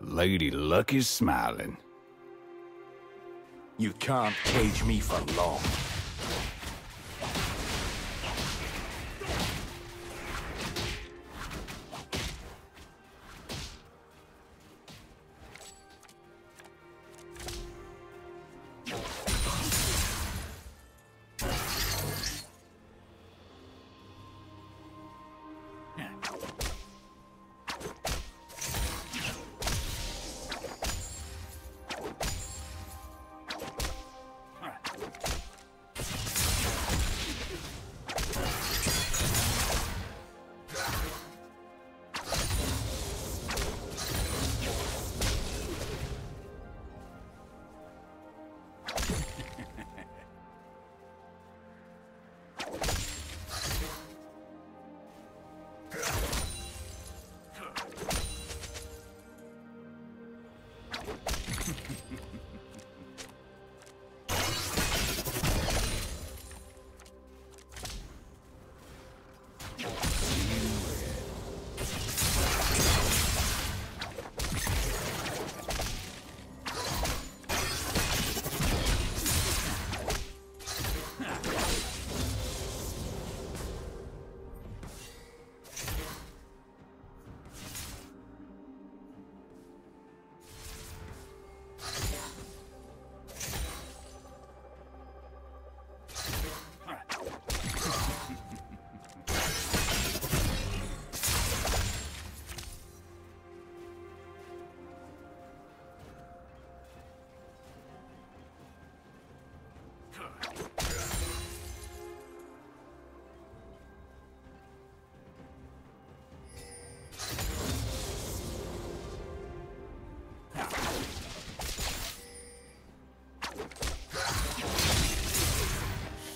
Lady Luck is smiling. You can't cage me for long.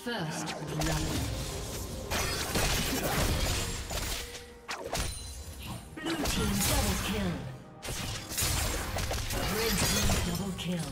First blood. Blue team double kill. Red team double kill.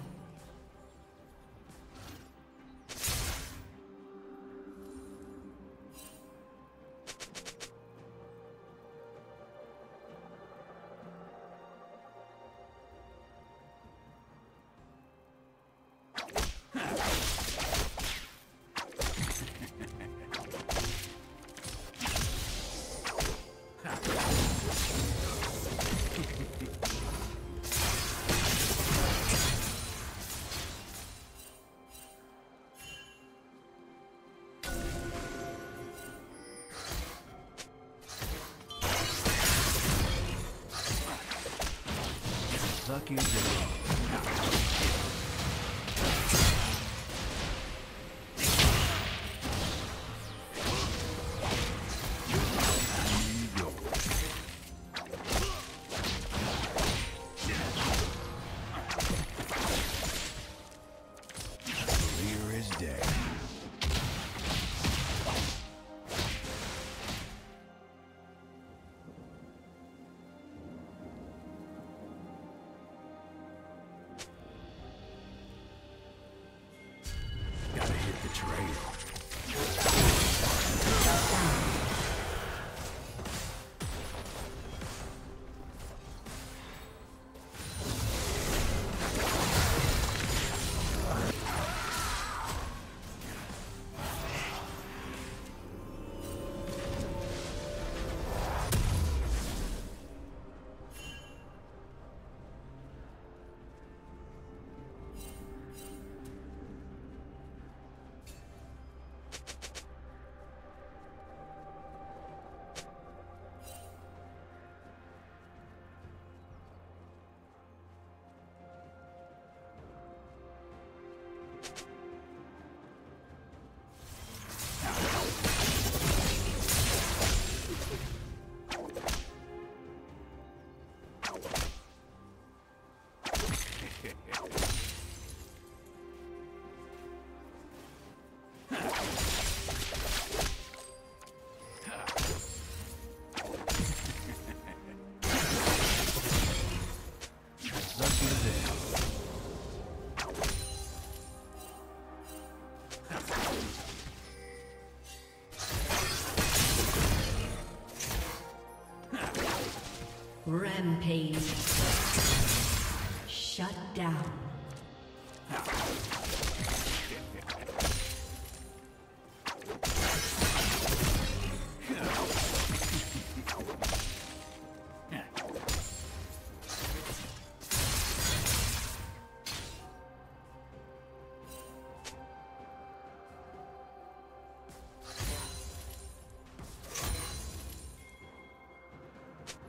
suck you dry. Rampage. Shut down.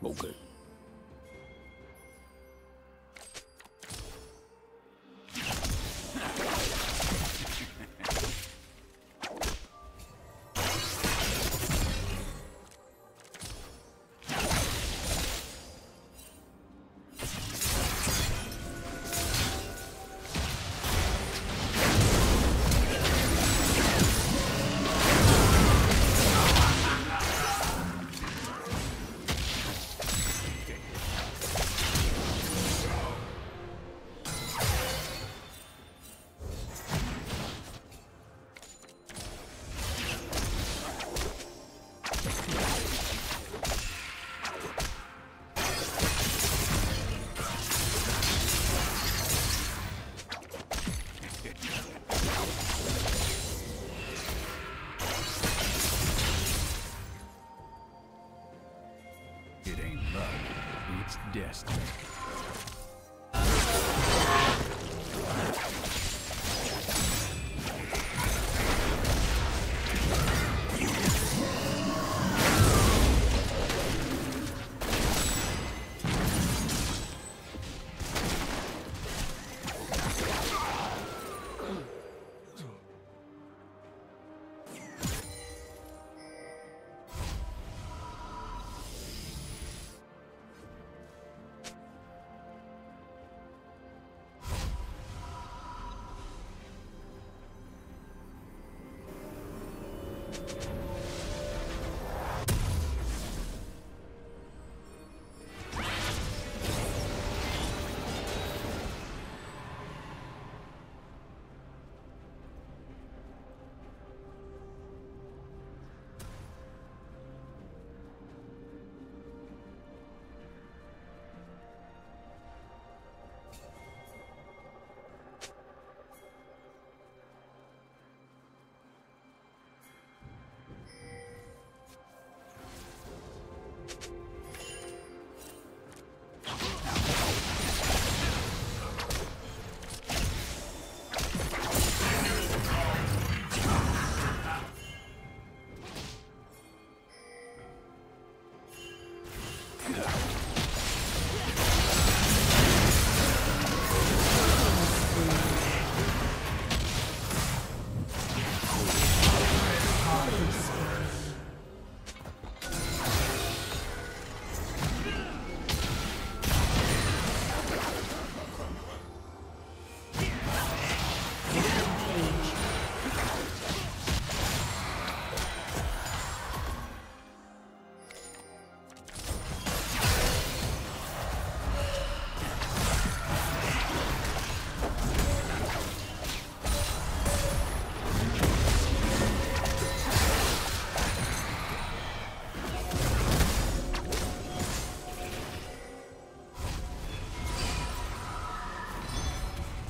Okay.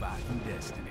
Fighting destiny.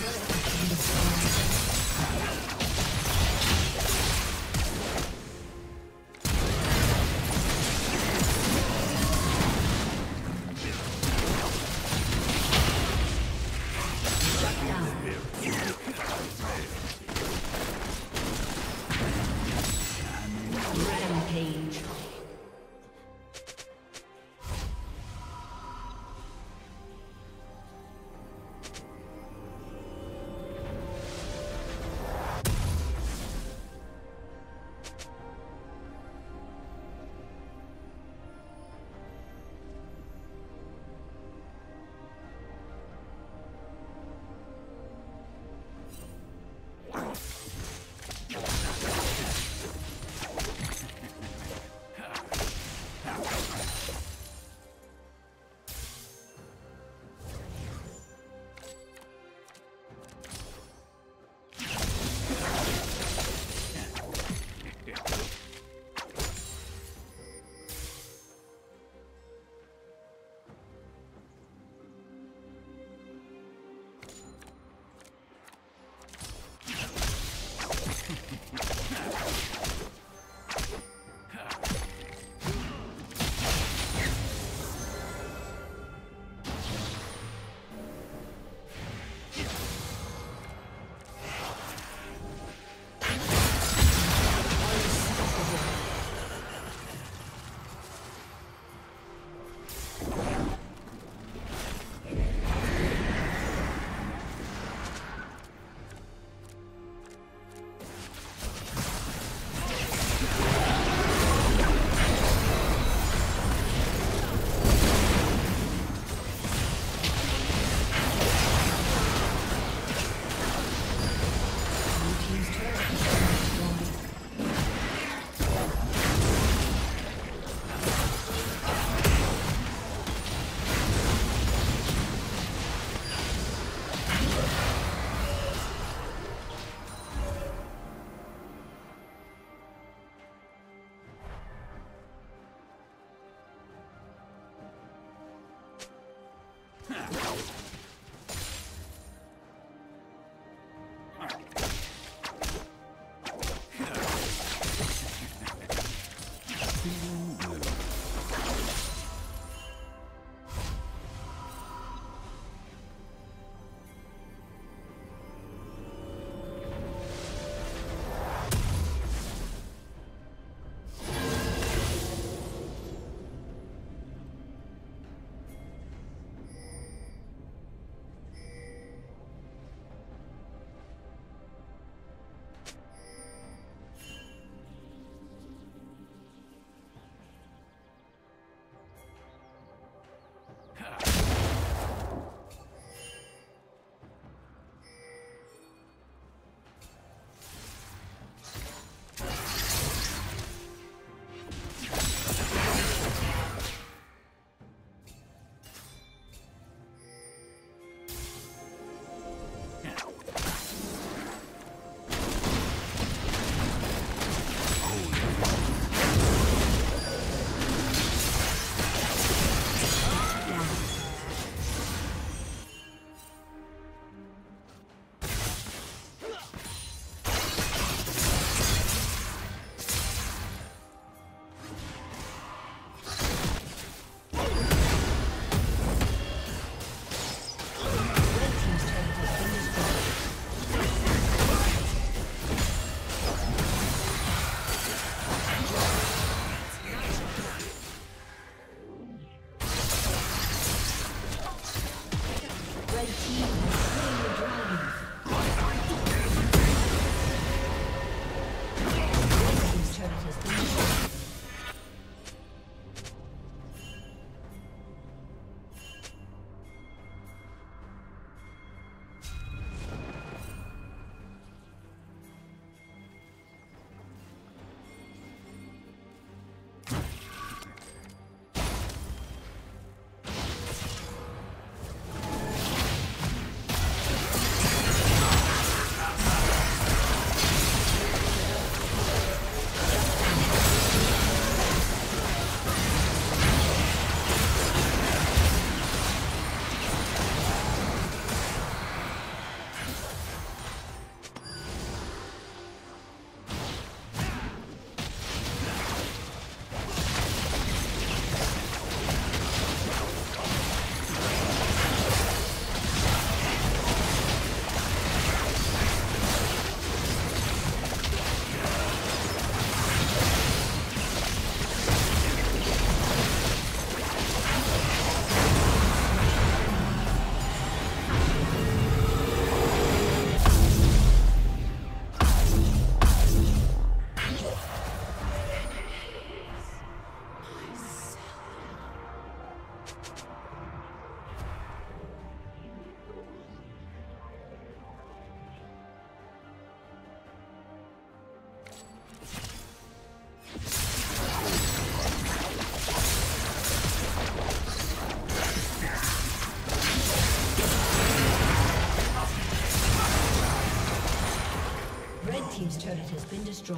Team's turret has been destroyed.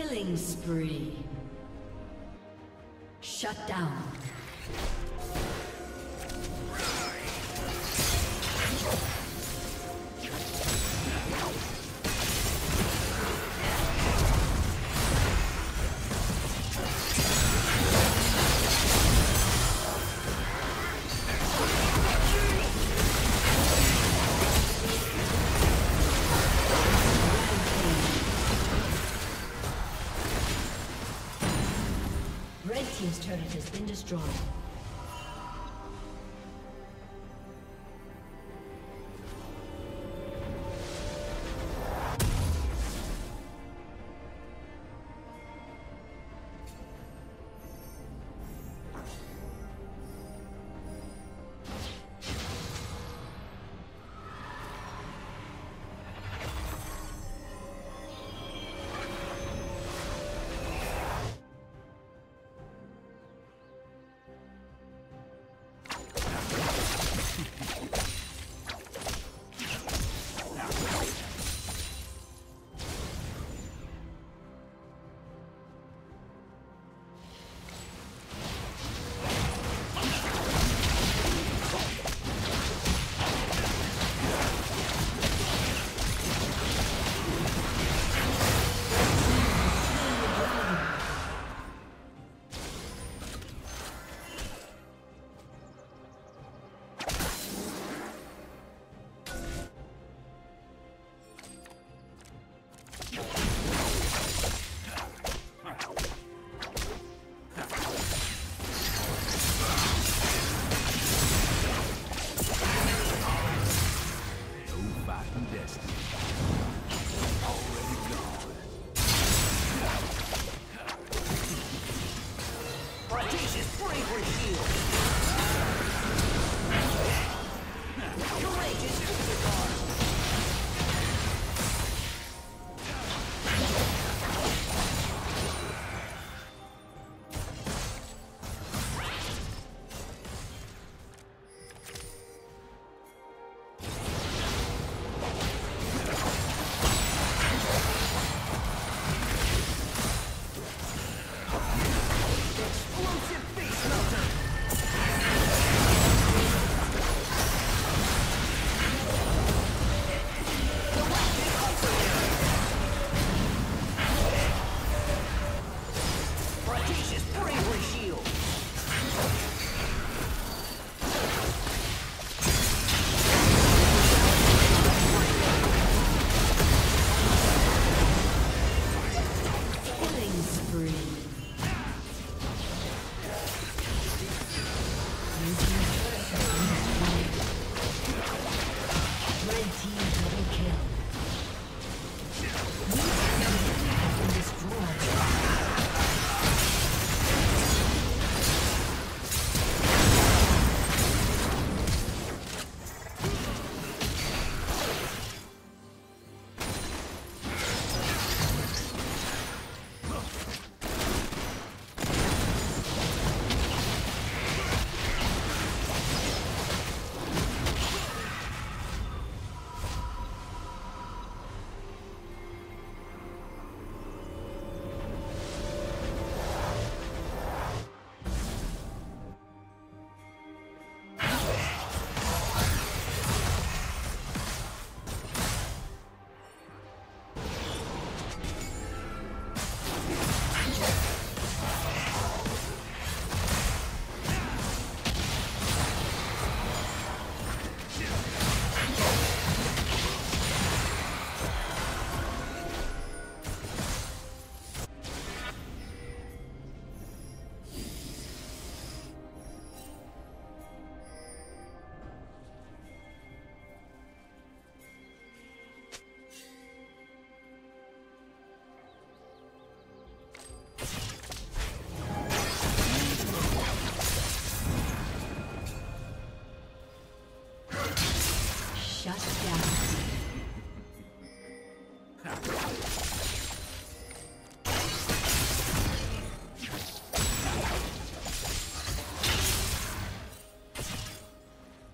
Killing spree. Shut down. His turret has been destroyed.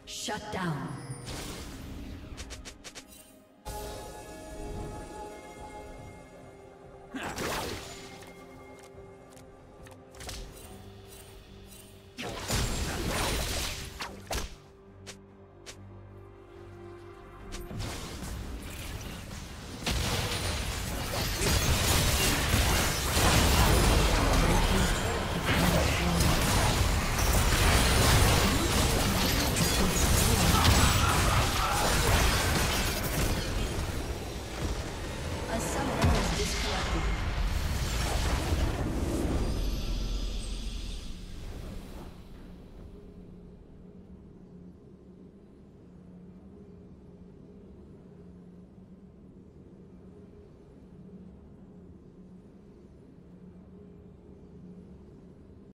Shut down.